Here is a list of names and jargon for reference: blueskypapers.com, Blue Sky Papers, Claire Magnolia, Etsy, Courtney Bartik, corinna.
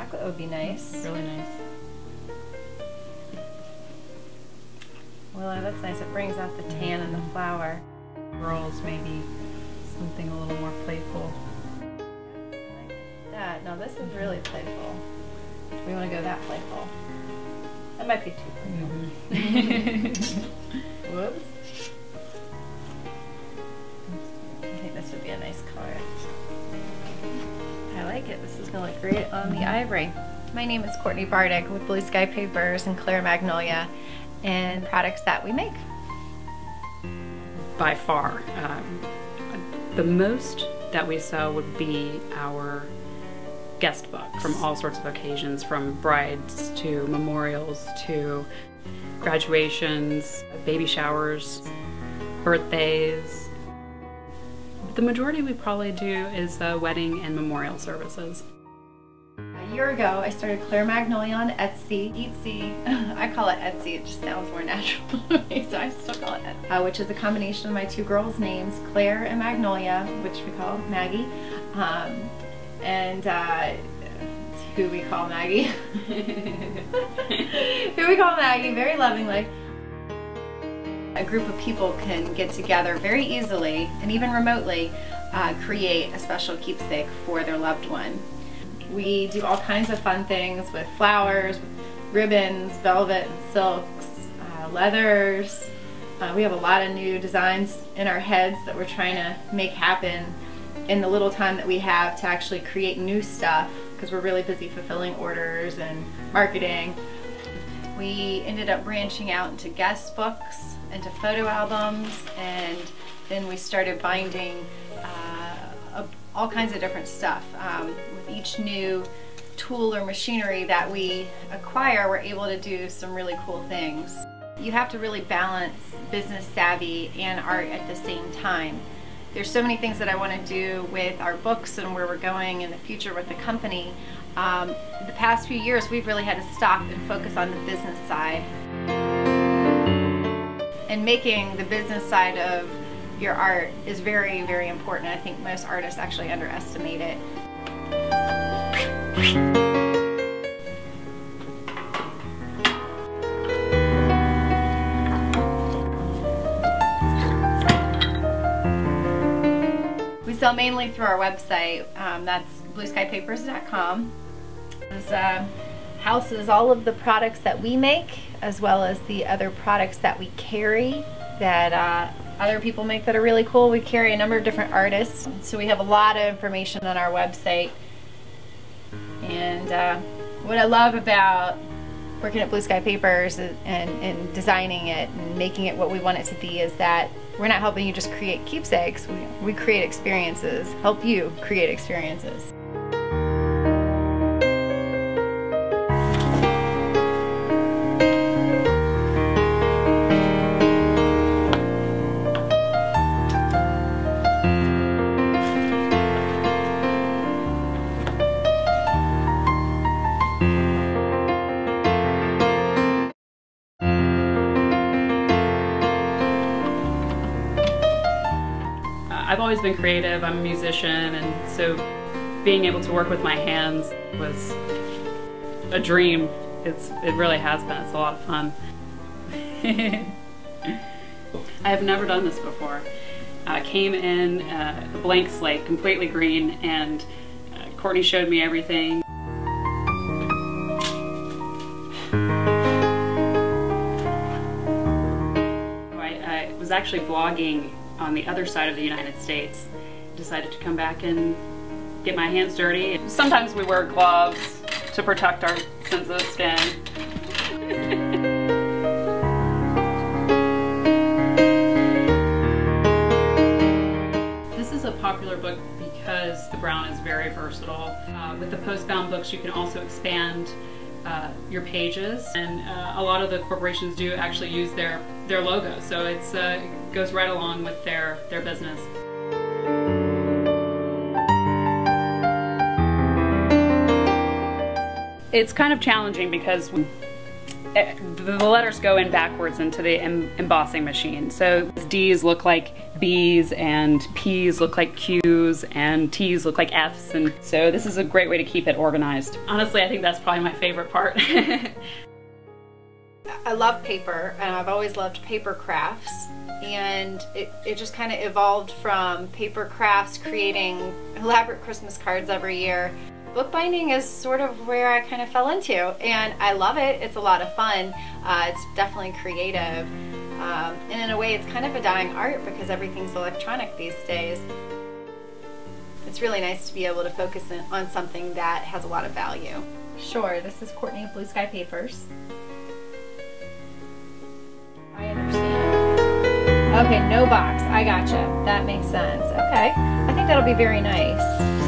chocolate would be nice. Really nice. Willow, that's nice. It brings out the tan and the flower. Girls, maybe something a little more playful. That, now this is really playful. We want to go that playful. That might be too playful. Mm-hmm. Whoops. I think this would be a nice color. I like it. This is going to look great on the ivory. My name is Courtney Bartik with Blue Sky Papers and Claire Magnolia, and products that we make. By far, the most that we sell would be our guest book from all sorts of occasions, from brides to memorials to graduations, baby showers, birthdays. The majority we probably do is wedding and memorial services. A year ago, I started Claire Magnolia on Etsy. I call it Etsy, it just sounds more natural to me, so I still call it Etsy, which is a combination of my two girls' names, Claire and Magnolia, which we call Maggie, who we call Maggie. Who we call Maggie very lovingly. A group of people can get together very easily, and even remotely, create a special keepsake for their loved one. We do all kinds of fun things with flowers, with ribbons, velvet, silks, leathers. We have a lot of new designs in our heads that we're trying to make happen in the little time that we have to actually create new stuff, because we're really busy fulfilling orders and marketing. We ended up branching out into guest books, into photo albums, and then we started binding all kinds of different stuff. With each new tool or machinery that we acquire, we're able to do some really cool things. You have to really balance business savvy and art at the same time. There's so many things that I want to do with our books and where we're going in the future with the company. The past few years, we've really had to stop and focus on the business side. And making the business side of your art is very, very important. I think most artists actually underestimate it. We sell mainly through our website. That's blueskypapers.com. This houses all of the products that we make, as well as the other products that we carry that other people make that are really cool. We carry a number of different artists, so we have a lot of information on our website. And what I love about working at Blue Sky Papers and designing it and making it what we want it to be is that we're not helping you just create keepsakes. We create experiences, help you create experiences. I've always been creative. I'm a musician, and so being able to work with my hands was a dream. It really has been. It's a lot of fun. I have never done this before. I came in a blank slate, completely green, and Courtney showed me everything. I was actually blogging on the other side of the United States. Decided to come back and get my hands dirty. Sometimes we wear gloves to protect our sensitive skin. This is a popular book because the brown is very versatile. With the postbound books, you can also expand your pages, and a lot of the corporations do actually use their logo, so it's it goes right along with their business. It's kind of challenging because the letters go in backwards into the embossing machine, so it's D's look like B's and P's look like Q's and T's look like F's, and so this is a great way to keep it organized. Honestly, I think that's probably my favorite part. I love paper, and I've always loved paper crafts, and it just kind of evolved from paper crafts, creating elaborate Christmas cards every year. Bookbinding is sort of where I kind of fell into, and I love it. It's a lot of fun. It's definitely creative. And in a way, it's kind of a dying art because everything's electronic these days. It's really nice to be able to focus on something that has a lot of value. Sure, this is Courtney of Blue Sky Papers. I understand. Okay, no box. I gotcha. That makes sense. Okay, I think that'll be very nice.